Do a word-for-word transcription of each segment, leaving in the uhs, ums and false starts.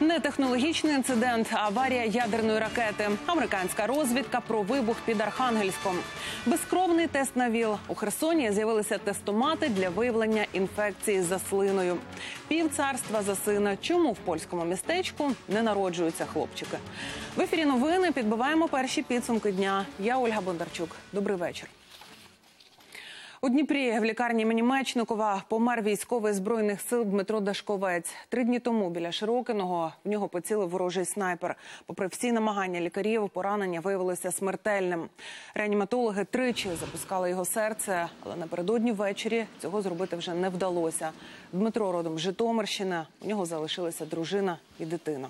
Не технологічний інцидент, а аварія ядерної ракети. Американська розвідка про вибух під Архангельськом. Безкровний тест на ВІЛ. У Херсоні з'явилися тестомати для виявлення інфекції за слиною. Пів царства за сина. Чому в польському містечку не народжуються хлопчики? В ефірі новини підбиваємо перші підсумки дня. Я Ольга Бондарчук. Добрий вечір. У Дніпрі в лікарні імені Мечникова помер військовий Збройних сил Дмитро Дашковець. Три дні тому біля Широкиного в нього поцілив ворожий снайпер. Попри всі намагання лікарів, поранення виявилося смертельним. Реаніматологи тричі запускали його серце, але напередодні ввечері цього зробити вже не вдалося. Дмитро родом з Житомирщини, у нього залишилися дружина і дитина.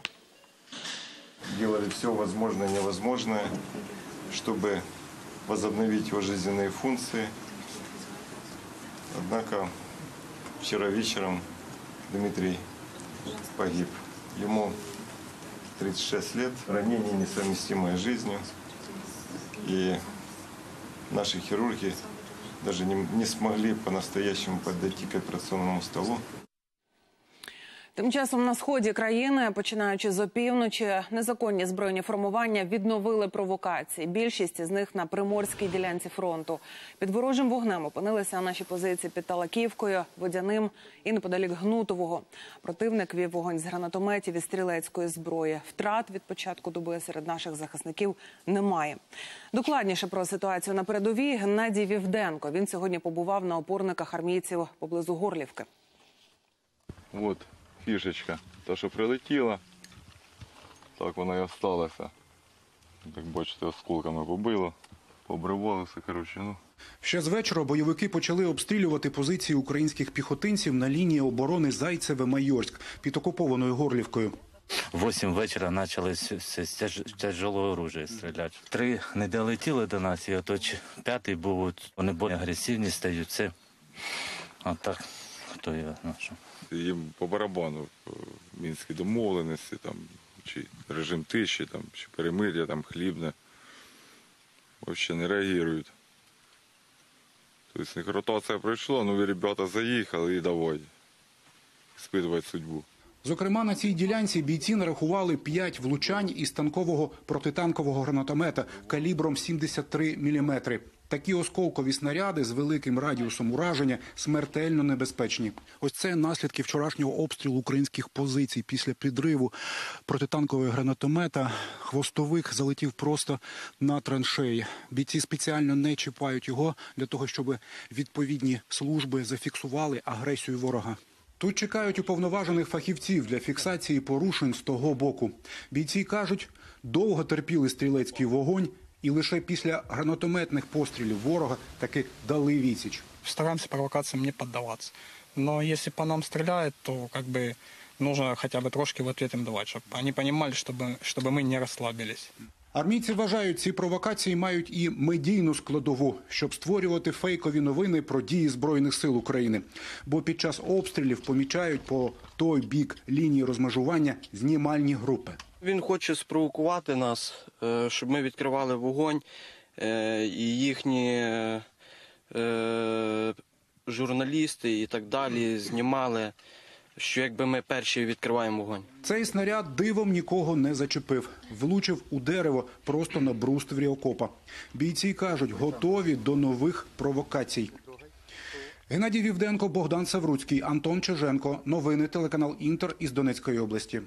Робили все можливе і невозможне, щоб відновити його життєві функції. Однако вчера вечером Дмитрий погиб. Ему тридцать шесть лет, ранение несовместимое с жизнью. И наши хирурги даже не, не смогли по-настоящему подойти к операционному столу. Тим часом на сході країни, починаючи з опівночі, незаконні збройні формування відновили провокації. Більшість із них на приморській ділянці фронту. Під ворожим вогнем опинилися наші позиції під Талаківкою, Водяним і неподалік Гнутового. Противник вів вогонь з гранатометів і стрілецької зброї. Втрат від початку доби серед наших захисників немає. Докладніше про ситуацію на передовій Геннадій Вівденко. Він сьогодні побував на опорниках армійців поблизу Горлівки. От. Фішечка, та що прилетіла, так вона і осталася. Як бачите, осколками побило, побривалося, коротше, ну. Ще з вечора бойовики почали обстрілювати позиції українських піхотинців на лінії оборони Зайцеве-Майорськ під окупованою Горлівкою. Восім вечора почали з тяжкого оружия стріляти. Три не долетіли до нас, і оточ п'ятий був, вони більш агресивні стають, це отак. Хто є нашим? Їм по барабану мінські домовленості, там, чи режим тиші, там, чи перемир'я, там, хлібне. Взагалі не реагують. Тобто, їх ротація пройшла, ну, ребята заїхали і давай спитувати судьбу. Зокрема, на цій ділянці бійці нарахували п'ять влучань із танкового протитанкового гранатомета калібром сімдесят три міліметри. Такі осколкові снаряди з великим радіусом ураження смертельно небезпечні. Ось це наслідки вчорашнього обстрілу українських позицій. Після підриву протитанкового гранатомета хвостовик залетів просто на траншеї. Бійці спеціально не чіпають його для того, щоб відповідні служби зафіксували агресію ворога. Тут чекають уповноважених фахівців для фіксації порушень з того боку. Бійці кажуть, довго терпіли стрілецький вогонь і лише після гранатометних пострілів ворога таки дали відсіч. Стараємося провокаціям не піддаватися. Але якщо по нам стріляють, то якби потрібно хоча б трошки в відповідь їм давати, щоб вони розуміли, щоб, щоб ми не розслабилися. Армійці вважають, ці провокації мають і медійну складову, щоб створювати фейкові новини про дії Збройних сил України. Бо під час обстрілів помічають по той бік лінії розмежування знімальні групи. Він хоче спровокувати нас, щоб ми відкривали вогонь, і їхні журналісти і так далі знімали, що якби ми перші відкриваємо вогонь. Цей снаряд дивом нікого не зачепив. Влучив у дерево просто на бруствері окопа. Бійці кажуть, готові до нових провокацій. Геннадій Вівденко, Богдан Савруцький, Антон Чиженко. Новини телеканал «Інтер» із Донецької області.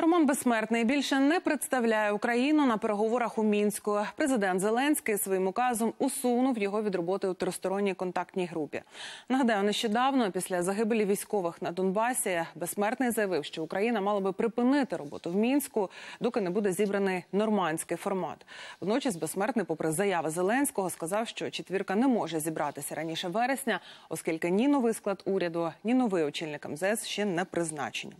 Роман Безсмертний більше не представляє Україну на переговорах у Мінську. Президент Зеленський своїм указом усунув його від роботи у Тристоронній контактній групі. Нагадаю, нещодавно, після загибелі військових на Донбасі, Безсмертний заявив, що Україна мала би припинити роботу в Мінську, доки не буде зібраний нормандський формат. Водночас Безсмертний, попри заяви Зеленського, сказав, що четвірка не може зібратися раніше вересня, оскільки ні новий склад уряду, ні новий очільник ем зе ес ще не призначені.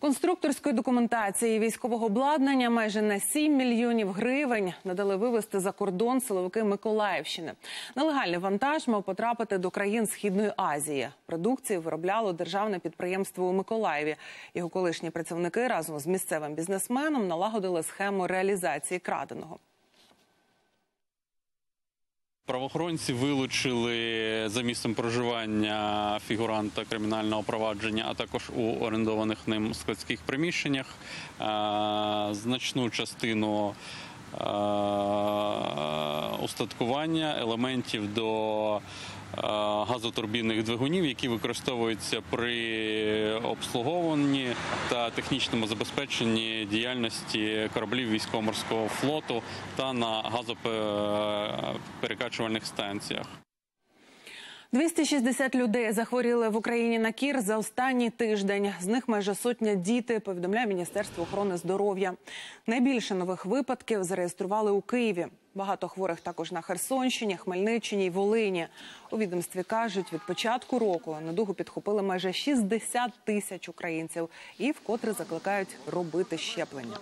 Конструкторської документації і військового обладнання майже на сім мільйонів гривень надали вивезти за кордон силовики Миколаївщини. Нелегальний вантаж мав потрапити до країн Східної Азії. Продукцію виробляло державне підприємство у Миколаєві. Його колишні працівники разом з місцевим бізнесменом налагодили схему реалізації краденого. Правоохоронці вилучили за місцем проживання фігуранта кримінального провадження, а також у орендованих ним складських приміщеннях значну частину устаткування елементів до газотурбінних двигунів, які використовуються при обслуговуванні та технічному забезпеченні діяльності кораблів військово-морського флоту та на газоперекачувальних станціях. двісті шістдесят людей захворіли в Україні на кір за останній тиждень. З них майже сотня діти, повідомляє Міністерство охорони здоров'я. Найбільше нових випадків зареєстрували у Києві. Багато хворих також на Херсонщині, Хмельниччині й Волині. У відомстві кажуть, від початку року недугу підхопили майже шістдесят тисяч українців і вкотре закликають робити щеплення.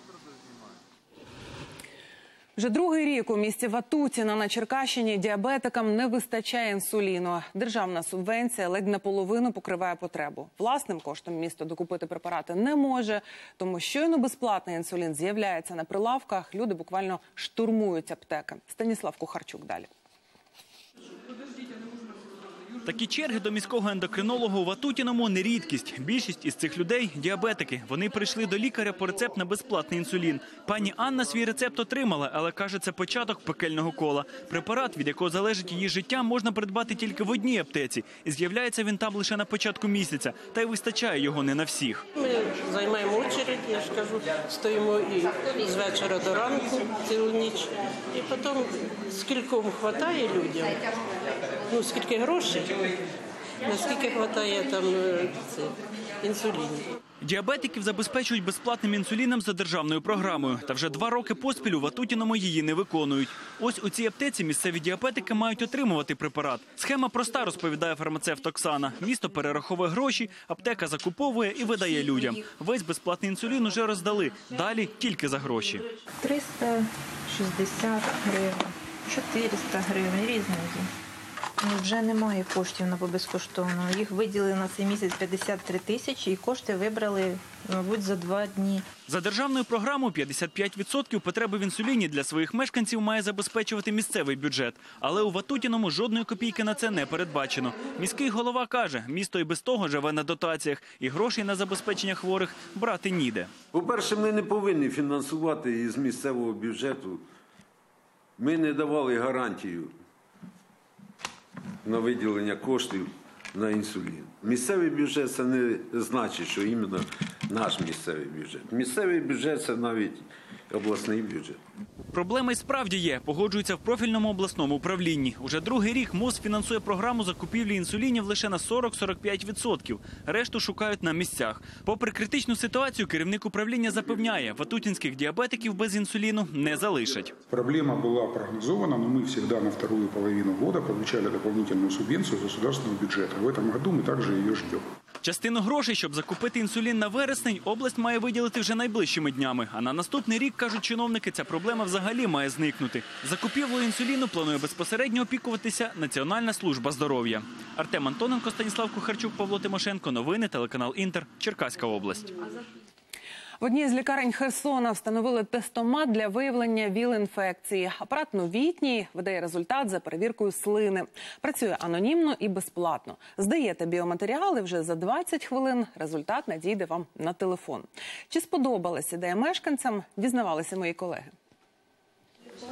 Вже другий рік у місті Ватутіна на Черкащині діабетикам не вистачає інсуліну. Державна субвенція ледь наполовину покриває потребу. Власним коштом місто докупити препарати не може, тому щойно безплатний інсулін з'являється на прилавках, люди буквально штурмують аптеки. Станіслав Кухарчук далі. Такі черги до міського ендокринолога у Ватутіному – не рідкість. Більшість із цих людей – діабетики. Вони прийшли до лікаря по рецепт на безплатний інсулін. Пані Анна свій рецепт отримала, але каже, це початок пекельного кола. Препарат, від якого залежить її життя, можна придбати тільки в одній аптеці. І з'являється він там лише на початку місяця. Та й вистачає його не на всіх. Ми займаємо очередь, я ж кажу, стоїмо і з вечора до ранку, цілу ніч. І потім скільком хватає людям, ну скільки грошей. Наскільки хватає там це, інсулінів. Діабетиків забезпечують безплатним інсуліном за державною програмою. Та вже два роки поспіль у Ватутіному її не виконують. Ось у цій аптеці місцеві діабетики мають отримувати препарат. Схема проста, розповідає фармацевт Оксана. Місто перераховує гроші, аптека закуповує і видає людям. Весь безплатний інсулін уже роздали. Далі тільки за гроші. триста шістдесят гривень, чотириста гривень, різні. Вже немає коштів на безкоштовно. Їх виділили на цей місяць п'ятдесят три тисячі і кошти вибрали, мабуть, за два дні. За державною програмою п'ятдесят п'ять відсотків потреби в інсуліні для своїх мешканців має забезпечувати місцевий бюджет. Але у Ватутіному жодної копійки на це не передбачено. Міський голова каже, місто і без того живе на дотаціях, і грошей на забезпечення хворих брати ніде. По-перше, ми не повинні фінансувати із місцевого бюджету. Ми не давали гарантію на виділення коштів на інсулін. Місцевий бюджет – це не значить, що іменно наш місцевий бюджет. Місцевий бюджет – це навіть обласний бюджет. Проблема і справді є, погоджуються в профільному обласному управлінні. Уже другий рік МОЗ фінансує програму закупівлі інсулінів лише на сорок-сорок п'ять відсотків. Решту шукають на місцях. Попри критичну ситуацію, керівник управління запевняє, ватутінських діабетиків без інсуліну не залишать. Проблема була прогнозована, але ми завжди на другу половину року отримали додаткову субвенцію з державного бюджету. В цьому році ми також її чекаємо. Частину грошей, щоб закупити інсулін на вересень, область має виділити вже найближчими днями. А на наступний рік, кажуть чиновники, ця проблема взагалі має зникнути. Закупівлею інсуліну планує безпосередньо опікуватися Національна служба здоров'я. Артем Антоненко, Станіслав Кухарчук, Павло Тимошенко. Новини, телеканал «Інтер», Черкаська область. В одній з лікарень Херсона встановили тестомат для виявлення ВІЛ-інфекції. Апарат новітній, видає результат за перевіркою слини. Працює анонімно і безплатно. Здаєте біоматеріали вже за двадцять хвилин. Результат надійде вам на телефон. Чи сподобалась ідея мешканцям, дізнавалися мої колеги.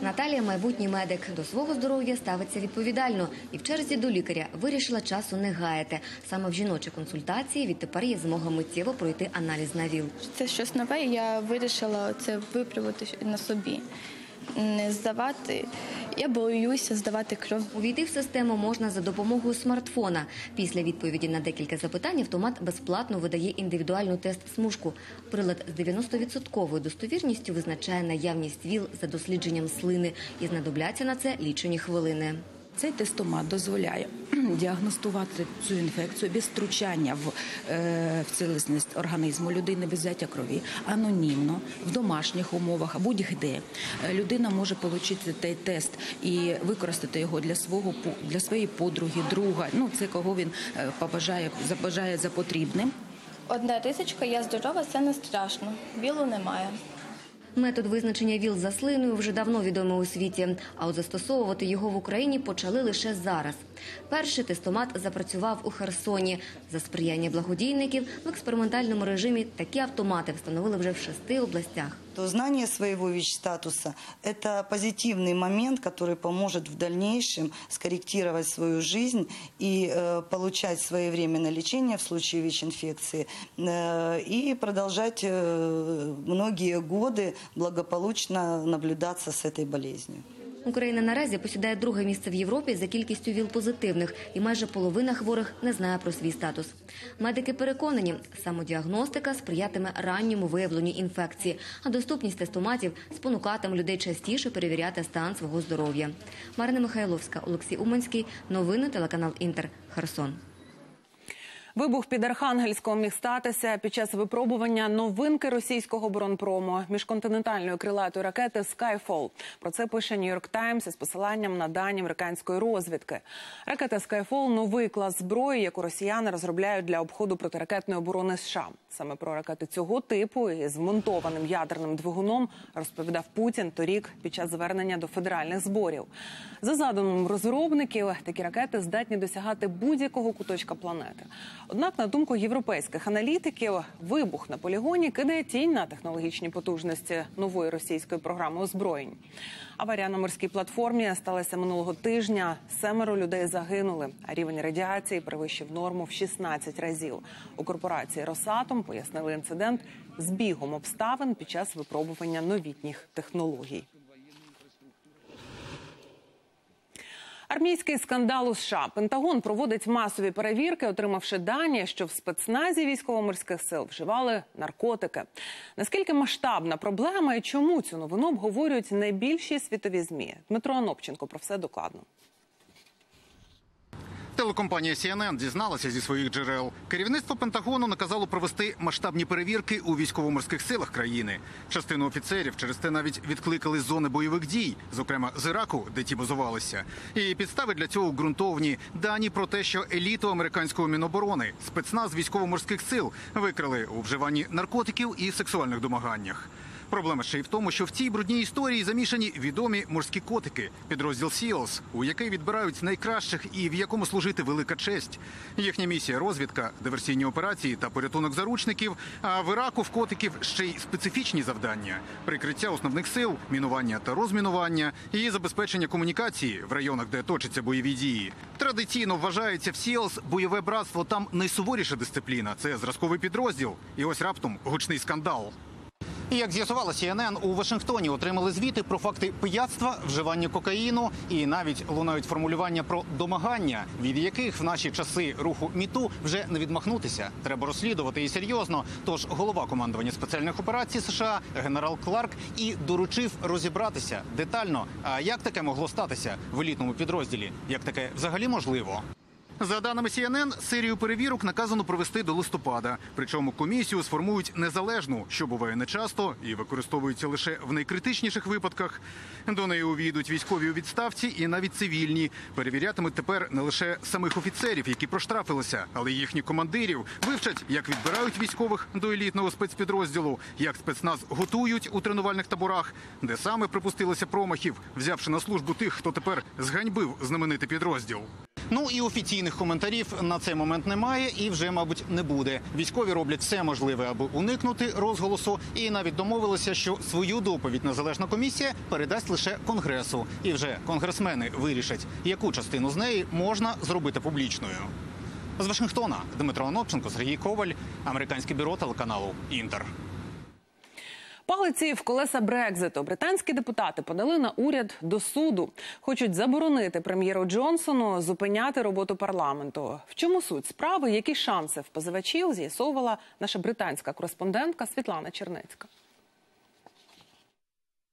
Наталія – майбутній медик. До свого здоров'я ставиться відповідально. І в черзі до лікаря вирішила часу не гаяти. Саме в жіночій консультації відтепер є змога миттєво пройти аналіз на ВІЛ. Це щось нове, я вирішила це випробувати на собі. Не здавати. Я боюся здавати кров. Увійти в систему можна за допомогою смартфона. Після відповіді на декілька запитань автомат безплатно видає індивідуальну тест-смужку. Прилад з дев'яноста відсотковою достовірністю визначає наявність ВІЛ за дослідженням слини. І знадобляться на це лічені хвилини. Цей тестомат дозволяє діагностувати цю інфекцію без втручання в, е, в цілісність організму людини, без взяття крові, анонімно, в домашніх умовах, будь-де. Людина може отримати цей тест і використати його для, свого, для своєї подруги, друга, ну це кого він побажає, забажає за потрібним. Одна рисочка, я здорова, це не страшно, білу немає. Метод визначення ВІЛ за слиною вже давно відомий у світі, а от застосовувати його в Україні почали лише зараз. Перший тестомат запрацював у Херсоні. За сприяння благодійників в експериментальному режимі такі автомати встановили вже в шести областях. То знание своего ВИЧ-статуса – это позитивный момент, который поможет в дальнейшем скорректировать свою жизнь и э, получать своевременное лечение в случае ВИЧ-инфекции э, и продолжать э, многие годы благополучно наблюдаться с этой болезнью. Україна наразі посідає друге місце в Європі за кількістю ВІЛ-позитивних, і майже половина хворих не знає про свій статус. Медики переконані, самодіагностика сприятиме ранньому виявленню інфекції, а доступність тестоматів спонукатиме людей частіше перевіряти стан свого здоров'я. Марина Михайловська, Олексій Уманський. Новини телеканал Інтер. Херсон. Вибух під Архангельськом міг статися під час випробування новинки російського оборонпрому – міжконтинентальної крилатої ракети «Скайфол». Про це пише «Нью-Йорк Таймс» із посиланням на дані американської розвідки. Ракета «Скайфол» – новий клас зброї, яку росіяни розробляють для обходу протиракетної оборони США. Саме про ракети цього типу із вмонтованим ядерним двигуном розповідав Путін торік під час звернення до федеральних зборів. За задумом розробників, такі ракети здатні досягати будь-якого куточка планети. Однак, на думку європейських аналітиків, вибух на полігоні кидає тінь на технологічні потужності нової російської програми озброєнь. Аварія на морській платформі сталася минулого тижня. Семеро людей загинули, а рівень радіації перевищив норму в шістнадцять разів. У корпорації «Росатом» пояснили інцидент збігом обставин під час випробування новітніх технологій. Армійський скандал у США. Пентагон проводить масові перевірки, отримавши дані, що в спецназі військово-морських сил вживали наркотики. Наскільки масштабна проблема і чому цю новину обговорюють найбільші світові ЗМІ? Дмитро Онопченко про все докладно. Телекомпанія Сі Ен Ен дізналася зі своїх джерел. Керівництво Пентагону наказало провести масштабні перевірки у військово-морських силах країни. Частину офіцерів через те навіть відкликали з зони бойових дій, зокрема з Іраку, де ті базувалися. І підстави для цього ґрунтовні. Дані про те, що еліту американського Міноборони, спецназ військово-морських сил викрили у вживанні наркотиків і сексуальних домаганнях. Проблема ще й в тому, що в цій брудній історії замішані відомі морські котики, підрозділ СІЛС, у який відбирають найкращих і в якому служити велика честь. Їхня місія – розвідка, диверсійні операції та порятунок заручників, а в Іраку в котиків ще й специфічні завдання – прикриття основних сил, мінування та розмінування і забезпечення комунікації в районах, де точаться бойові дії. Традиційно вважається в СІЛС бойове братство, там найсуворіша дисципліна – це зразковий підрозділ. І ось раптом гучний скандал. І, як з'ясувала Сі Ен Ен, у Вашингтоні отримали звіти про факти пияцтва, вживання кокаїну і навіть лунають формулювання про домагання, від яких в наші часи руху МІТУ вже не відмахнутися. Треба розслідувати і серйозно. Тож голова командування спеціальних операцій США генерал Кларк і доручив розібратися детально, а як таке могло статися в елітному підрозділі, як таке взагалі можливо. За даними Сі Ен Ен, серію перевірок наказано провести до листопада. Причому комісію сформують незалежну, що буває нечасто і використовується лише в найкритичніших випадках. До неї увійдуть військові у відставці і навіть цивільні. Перевірятимуть тепер не лише самих офіцерів, які проштрафилися, але й їхніх командирів. Вивчать, як відбирають військових до елітного спецпідрозділу, як спецназ готують у тренувальних таборах, де саме припустилися промахів, взявши на службу тих, хто тепер зганьбив знаменитий підрозділ. Ну і офіційних коментарів на цей момент немає і вже, мабуть, не буде. Військові роблять все можливе, аби уникнути розголосу, і навіть домовилися, що свою доповідь незалежна комісія передасть лише Конгресу. І вже конгресмени вирішать, яку частину з неї можна зробити публічною. З Вашингтона Дмитро Онопченко, Сергій Коваль, Американське бюро телеканалу «Інтер». Палиці в колеса Брекзиту британські депутати подали на уряд до суду. Хочуть заборонити прем'єру Джонсону зупиняти роботу парламенту. В чому суть справи, які шанси в позивачів, з'ясовувала наша британська кореспондентка Світлана Чернецька.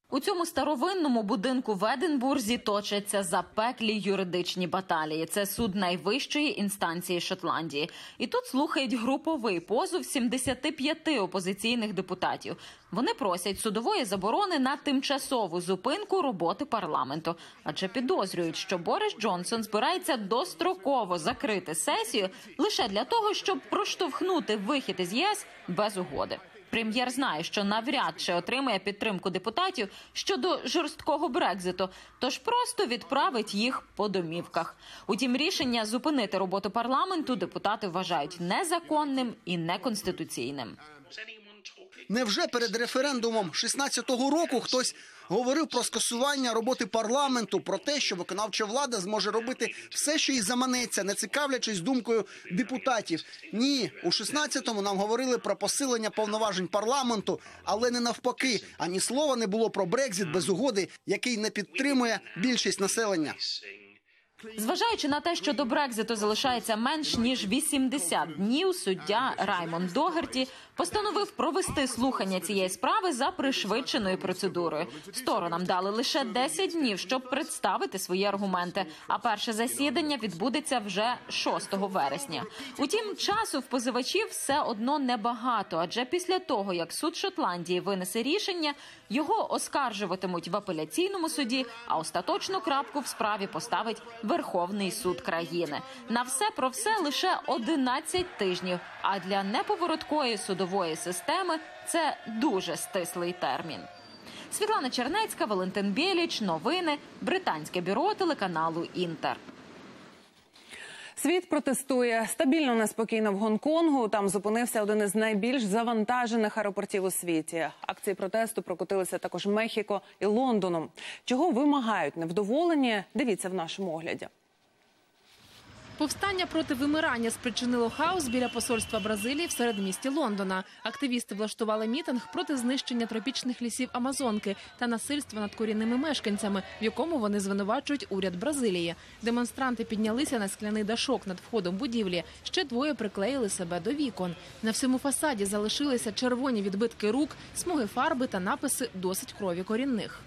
У цьому старовинному будинку в Единбурзі точаться запеклі юридичні баталії. Це суд найвищої інстанції Шотландії. І тут слухають груповий позов сімдесяти п'яти опозиційних депутатів. Вони просять судової заборони на тимчасову зупинку роботи парламенту. Адже підозрюють, що Борис Джонсон збирається достроково закрити сесію лише для того, щоб проштовхнути вихід із Є С без угоди. Прем'єр знає, що навряд чи отримає підтримку депутатів щодо жорсткого Брекзиту, тож просто відправить їх по домівках. Утім, рішення зупинити роботу парламенту депутати вважають незаконним і неконституційним. Невже перед референдумом шістнадцятого року хтось говорив про скасування роботи парламенту, про те, що виконавча влада зможе робити все, що їй заманеться, не цікавлячись думкою депутатів? Ні, у шістнадцятому нам говорили про посилення повноважень парламенту, але не навпаки. Ані слова не було про Брекзіт без угоди, який не підтримує більшість населення. Зважаючи на те, що до Брекзиту залишається менш ніж вісімдесят днів, суддя Раймонд Догерті постановив провести слухання цієї справи за пришвидшеною процедурою. Сторонам дали лише десять днів, щоб представити свої аргументи, а перше засідання відбудеться вже шостого вересня. Утім, часу в позивачів все одно небагато, адже після того, як суд Шотландії винесе рішення, його оскаржуватимуть в апеляційному суді, а остаточну крапку в справі поставить Верховний суд країни. На все про все лише одинадцять тижнів, а для неповороткої судової системи це дуже стислий термін. Світлана Чернецька, Валентин Бєліч, новини, британське бюро телеканалу «Інтер». Світ протестує. Стабільно неспокійно в Гонконгу. Там зупинився один із найбільш завантажених аеропортів у світі. Акції протесту прокотилися також Мехіко і Лондоном. Чого вимагають невдоволені, дивіться в нашому огляді. Повстання проти вимирання спричинило хаос біля посольства Бразилії в середмісті Лондона. Активісти влаштували мітинг проти знищення тропічних лісів Амазонки та насильства над корінними мешканцями, в якому вони звинувачують уряд Бразилії. Демонстранти піднялися на скляний дашок над входом будівлі. Ще двоє приклеїли себе до вікон. На всьому фасаді залишилися червоні відбитки рук, смуги фарби та написи «Досить крові корінних».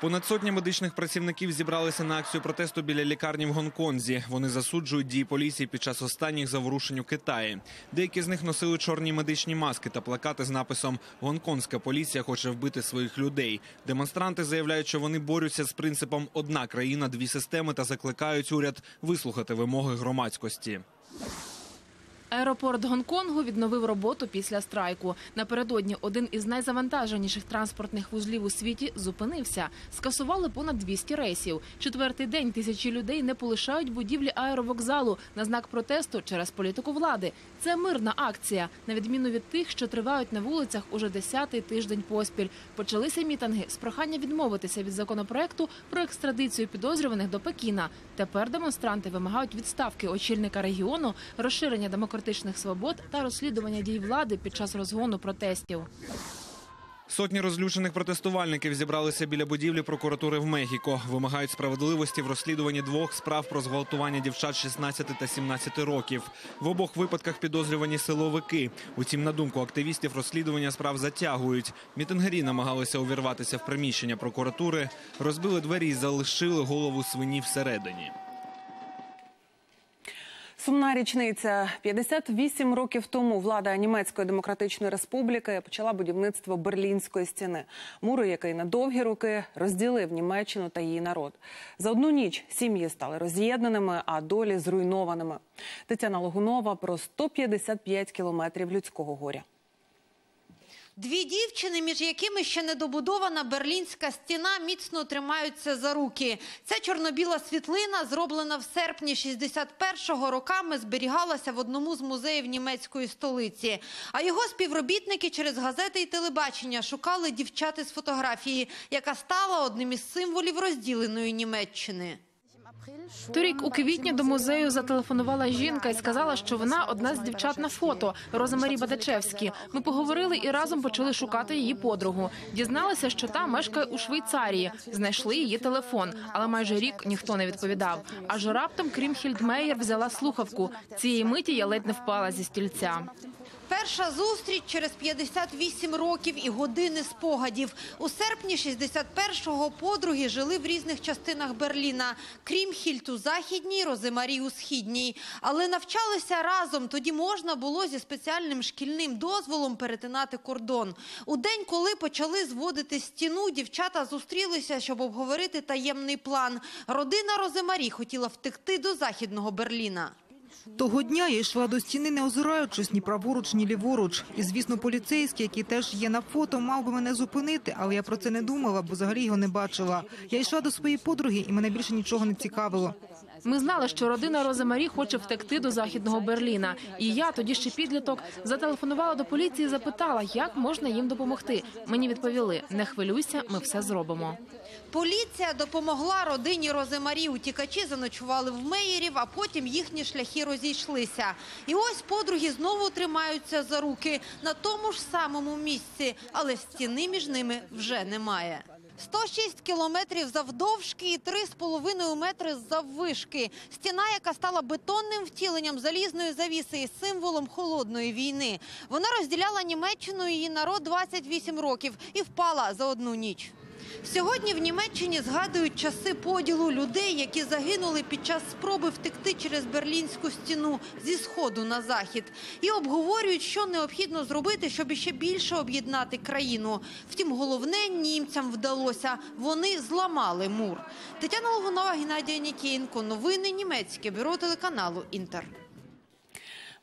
Понад сотня медичних працівників зібралися на акцію протесту біля лікарні в Гонконзі. Вони засуджують дії поліції під час останніх заворушень у Китаї. Деякі з них носили чорні медичні маски та плакати з написом «Гонконгська поліція хоче вбити своїх людей». Демонстранти заявляють, що вони борються з принципом «одна країна, дві системи» та закликають уряд вислухати вимоги громадськості. Аеропорт Гонконгу відновив роботу після страйку. Напередодні один із найзавантаженіших транспортних вузлів у світі зупинився. Скасували понад двісті рейсів. Четвертий день тисячі людей не полишають будівлі аеровокзалу на знак протесту через політику влади. Це мирна акція, на відміну від тих, що тривають на вулицях уже десятий тиждень поспіль. Почалися мітинги з прохання відмовитися від законопроекту про екстрадицію підозрюваних до Пекіна. Тепер демонстранти вимагають відставки очільника регіону, розширення демократичних свобод та розслідування дій влади під час розгону протестів. Сотні розлючених протестувальників зібралися біля будівлі прокуратури в Мехіко. Вимагають справедливості в розслідуванні двох справ про зґвалтування дівчат шістнадцяти та сімнадцяти років. В обох випадках підозрювані силовики. Утім, на думку активістів, розслідування справ затягують. Мітингері намагалися увірватися в приміщення прокуратури, розбили двері і залишили голову свині всередині. Сумна річниця. п'ятдесят вісім років тому влада Німецької Демократичної Республіки почала будівництво Берлінської стіни. Муру, який на довгі роки розділив Німеччину та її народ. За одну ніч сім'ї стали роз'єднаними, а долі зруйнованими. Тетяна Логунова про сто п'ятдесят п'ять кілометрів людського горя. Дві дівчини, між якими ще недобудована Берлінська стіна, міцно тримаються за руки. Ця чорно-біла світлина, зроблена в серпні шістдесят першого роками, зберігалася в одному з музеїв німецької столиці. А його співробітники через газети і телебачення шукали дівчат із фотографії, яка стала одним із символів розділеної Німеччини. Торік у квітні до музею зателефонувала жінка і сказала, що вона одна з дівчат на фото – Роземарі Бадачевські. Ми поговорили і разом почали шукати її подругу. Дізналися, що та мешкає у Швейцарії. Знайшли її телефон, але майже рік ніхто не відповідав. Аж раптом Крімхільдмейер взяла слухавку. Цієї миті я ледь не впала зі стільця. Перша зустріч через п'ятдесят вісім років і години спогадів. У серпні шістдесят першого подруги жили в різних частинах Берліна. Крімхільд у західній, Роземарі у східній. Але навчалися разом, тоді можна було зі спеціальним шкільним дозволом перетинати кордон. У день, коли почали зводити стіну, дівчата зустрілися, щоб обговорити таємний план. Родина Роземарі хотіла втекти до західного Берліна. Того дня я йшла до стіни, не озираючись ні праворуч, ні ліворуч. І, звісно, поліцейський, який теж є на фото, мав би мене зупинити, але я про це не думала, бо взагалі його не бачила. Я йшла до своєї подруги, і мене більше нічого не цікавило. Ми знали, що родина Роземарі хоче втекти до Західного Берліна. І я, тоді ще підліток, зателефонувала до поліції і запитала, як можна їм допомогти. Мені відповіли, не хвилюйся, ми все зробимо. Поліція допомогла родині Роземарі. Утікачі заночували в Мейерів, а потім їхні шляхи розійшлися. І ось подруги знову тримаються за руки на тому ж самому місці, але стіни між ними вже немає. сто шість кілометрів завдовжки і три з половиною метри заввишки. Стіна, яка стала бетонним втіленням залізної завіси і символом холодної війни. Вона розділяла Німеччину і її народ двадцять вісім років і впала за одну ніч. Сьогодні в Німеччині згадують часи поділу людей, які загинули під час спроби втекти через Берлінську стіну зі сходу на захід. І обговорюють, що необхідно зробити, щоб ще більше об'єднати країну. Втім, головне німцям вдалося – вони зламали мур. Тетяна Логунова, Геннадій Анікєнко. Новини Німецьке бюро телеканалу «Інтер».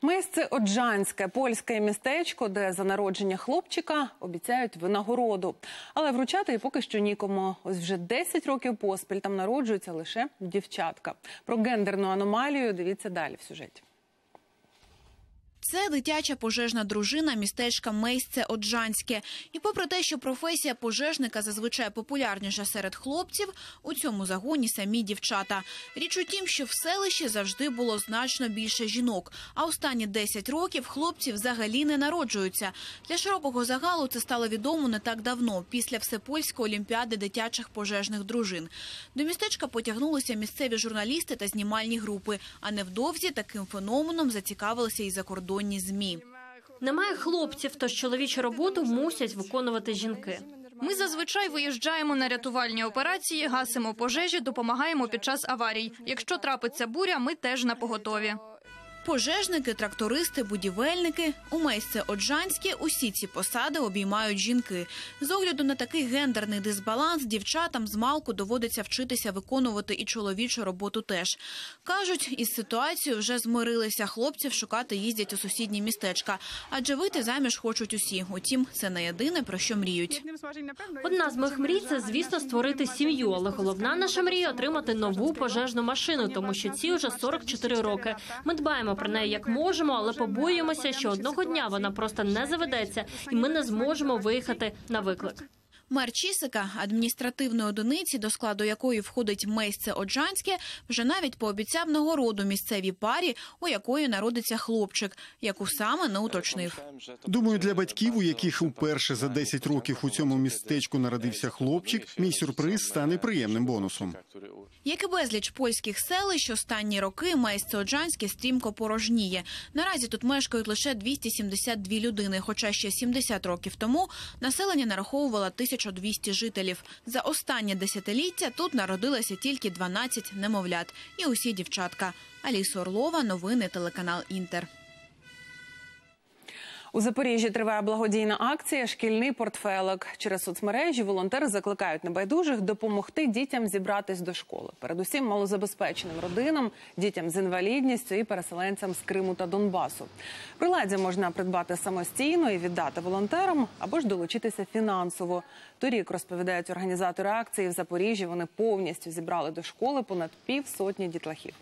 Мейсце-Оджанське – польське містечко, де за народження хлопчика обіцяють винагороду. Але вручати її поки що нікому. Ось вже десять років поспіль там народжуються лише дівчатка. Про гендерну аномалію дивіться далі в сюжеті. Це дитяча пожежна дружина містечка Мейсце-Оджанське. І попри те, що професія пожежника зазвичай популярніша серед хлопців, у цьому загоні самі дівчата. Річ у тім, що в селищі завжди було значно більше жінок. А останні десять років хлопці взагалі не народжуються. Для широкого загалу це стало відомо не так давно, після Всепольської олімпіади дитячих пожежних дружин. До містечка потягнулися місцеві журналісти та знімальні групи. А невдовзі таким феноменом зацікавилися і за кордоном. ЗМІ. Немає хлопців, тож чоловічу роботу мусять виконувати жінки. Ми зазвичай виїжджаємо на рятувальні операції, гасимо пожежі, допомагаємо під час аварій. Якщо трапиться буря, ми теж на поготові. Пожежники, трактористи, будівельники. У Мейсце-Оджанське усі ці посади обіймають жінки. З огляду на такий гендерний дисбаланс дівчатам змалку доводиться вчитися виконувати і чоловічу роботу теж. Кажуть, із ситуацією вже змирилися, хлопців шукати їздять у сусідні містечка. Адже вийти заміж хочуть усі. Утім, це не єдине, про що мріють. Одна з моїх мрій – це, звісно, створити сім'ю. Але головна наша мрія – отримати нову пожежну машину, тому що ці вже сорок чотири роки. Ми дбаємо про неї як можемо, але побоюємося, що одного дня вона просто не заведеться і ми не зможемо виїхати на виклик. Мер Чісика, адміністративної одиниці, до складу якої входить Мейсце-Оджанське, вже навіть пообіцяв нагороду місцевій парі, у якої народиться хлопчик, яку саме не уточнив. Думаю, для батьків, у яких вперше за десять років у цьому містечку народився хлопчик, мій сюрприз стане приємним бонусом. Як і безліч польських селищ, останні роки Мейсце-Оджанське стрімко порожніє. Наразі тут мешкають лише двісті сімдесят дві людини, хоча ще сімдесят років тому населення нараховувало тисячу двісті жителів. За останнє десятиліття тут народилося тільки дванадцять немовлят. І усі дівчатка. Аліса Орлова, новини телеканал «Інтер». У Запоріжжі триває благодійна акція «Шкільний портфелик». Через соцмережі волонтери закликають небайдужих допомогти дітям зібратись до школи. Передусім малозабезпеченим родинам, дітям з інвалідністю і переселенцям з Криму та Донбасу. Приладдя можна придбати самостійно і віддати волонтерам, або ж долучитися фінансово. Торік, розповідають організатори акції, в Запоріжжі вони повністю зібрали до школи понад півсотні дітлахів.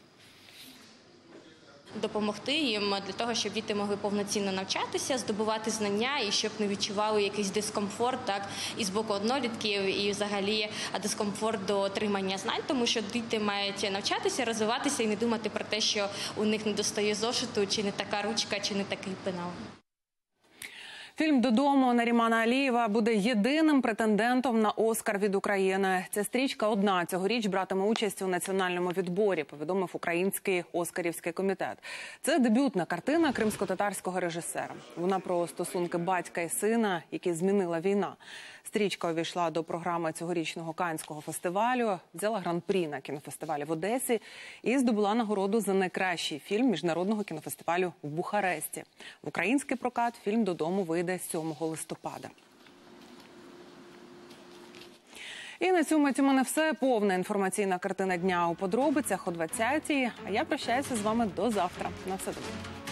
Допомогти їм для того, щоб діти могли повноцінно навчатися, здобувати знання і щоб не відчували якийсь дискомфорт, так, і з боку однолітків, і взагалі дискомфорт до отримання знань, тому що діти мають навчатися, розвиватися і не думати про те, що у них не достає зошиту, чи не така ручка, чи не такий пенал. Фільм «Додому» Нарімана Алієва буде єдиним претендентом на «Оскар» від України. Ця стрічка одна цьогоріч братиме участь у національному відборі, повідомив Український Оскарівський комітет. Це дебютна картина кримсько-татарського режисера. Вона про стосунки батька і сина, які змінила війна. Стрічка увійшла до програми цьогорічного Каннського фестивалю, взяла гран-прі на кінофестивалі в Одесі і здобула нагороду за найкращий фільм міжнародного кінофестивалю в Бухаресті. В український прокат фільм «Додому» вийде сьомого листопада. І на цьому у мене все. Повна інформаційна картина дня у подробицях о двадцятій. А я прощаюся з вами до завтра. На все добре.